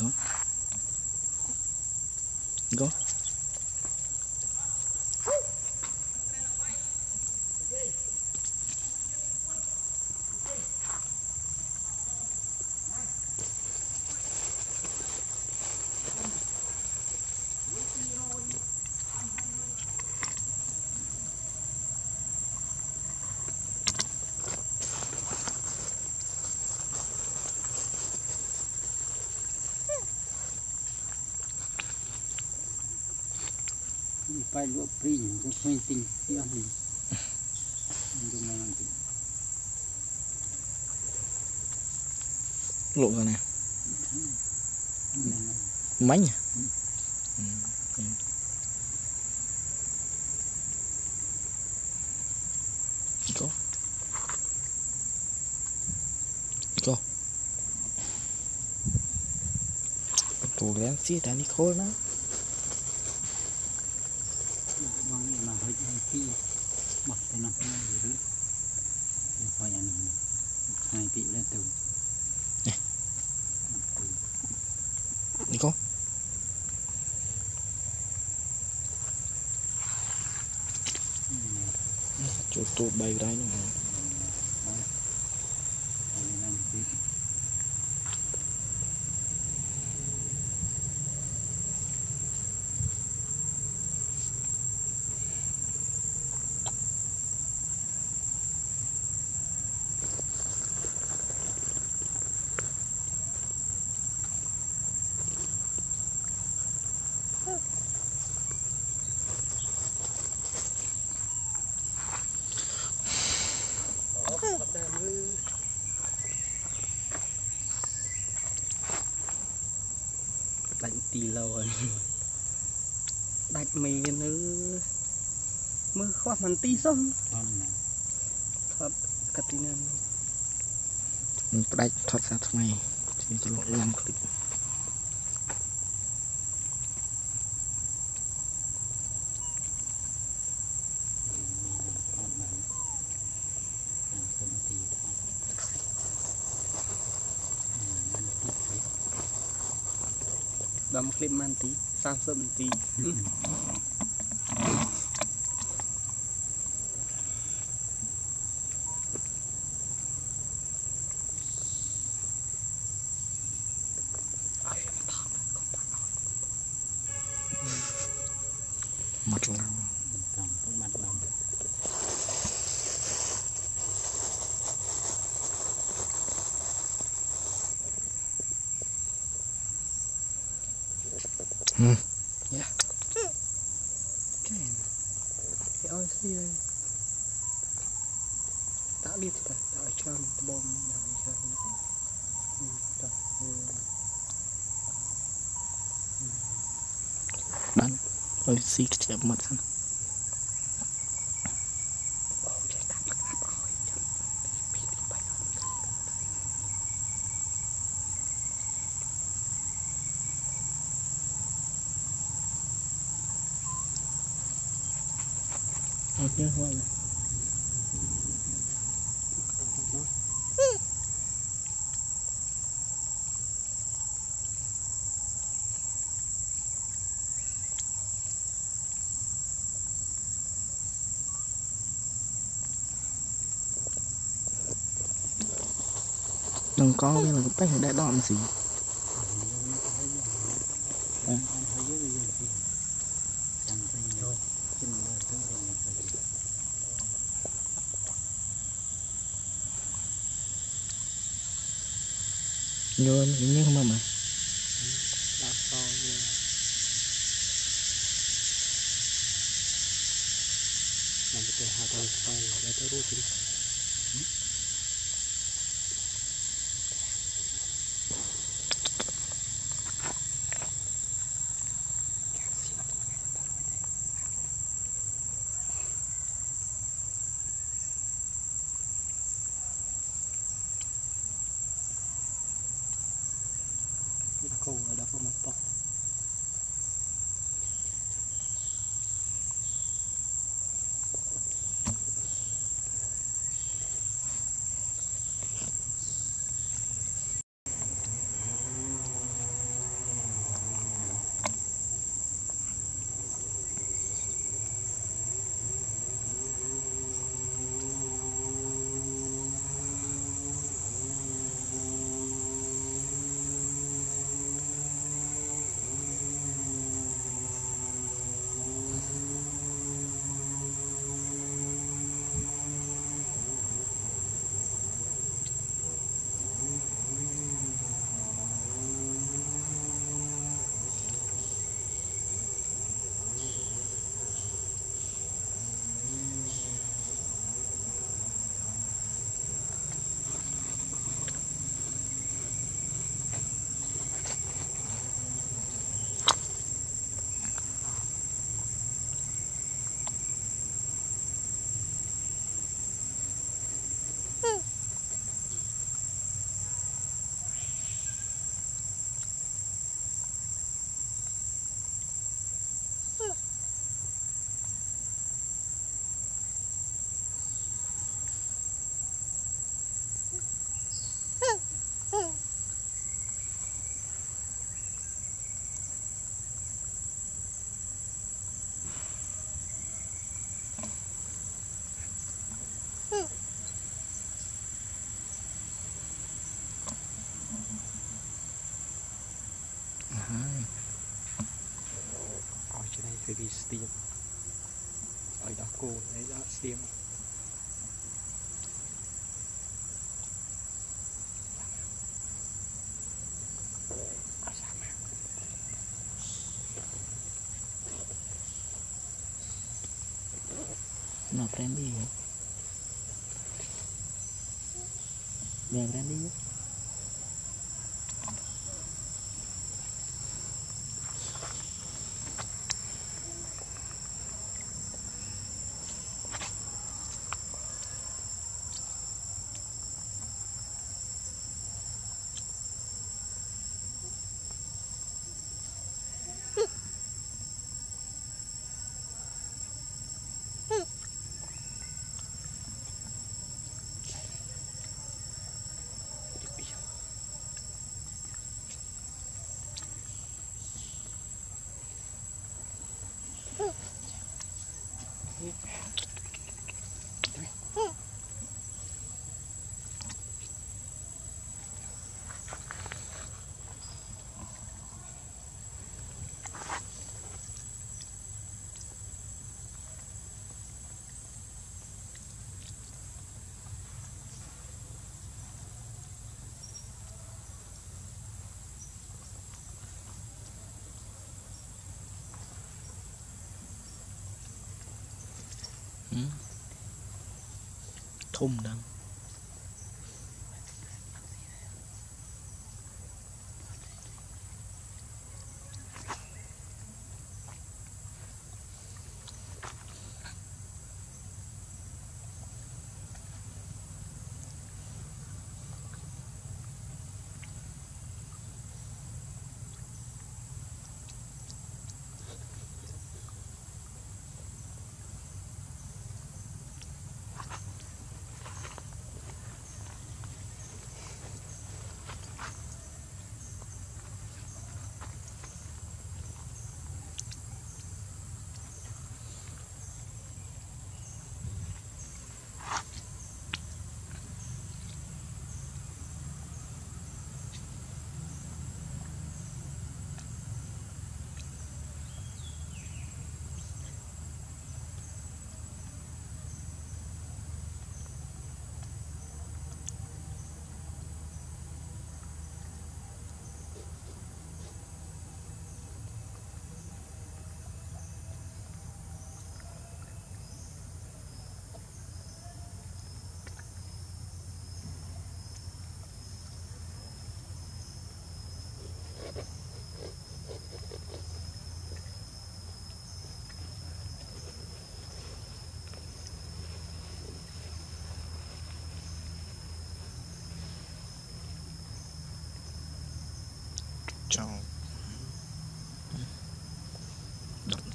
Đó. Đó. Pai lua prinho, com penting e ali. Lua kan ya? Banyak. Kok? Kok? Tuh lihat sih tadi kau na. Khi mặc cái nắp này rồi phải ăn hai vị lên từ đi có chỗ tôi bay ra nữa tì lâu rồi đặt mì nữa mưa khó mặn tí xong thật cắt đi nè mình đặt thoát ra thằng này thì tôi lộn làm clip đóng clip man tí, sang sớm một tí. Mặt lắm. Mặt lắm. Yeah. Keren. Kau sih. Tak lihat tak, tak cium bom, tak cium. Tak. Dan, oleh si kecil matan. Oke, wala. Đừng có như là cái tay đã đòn gì. Nhớ nhớ không mà câu ở đó có một bọc tiếng ở đó cô đấy đó tiếng no aprendí yo. Me aprendí yo. Thùng đang chào.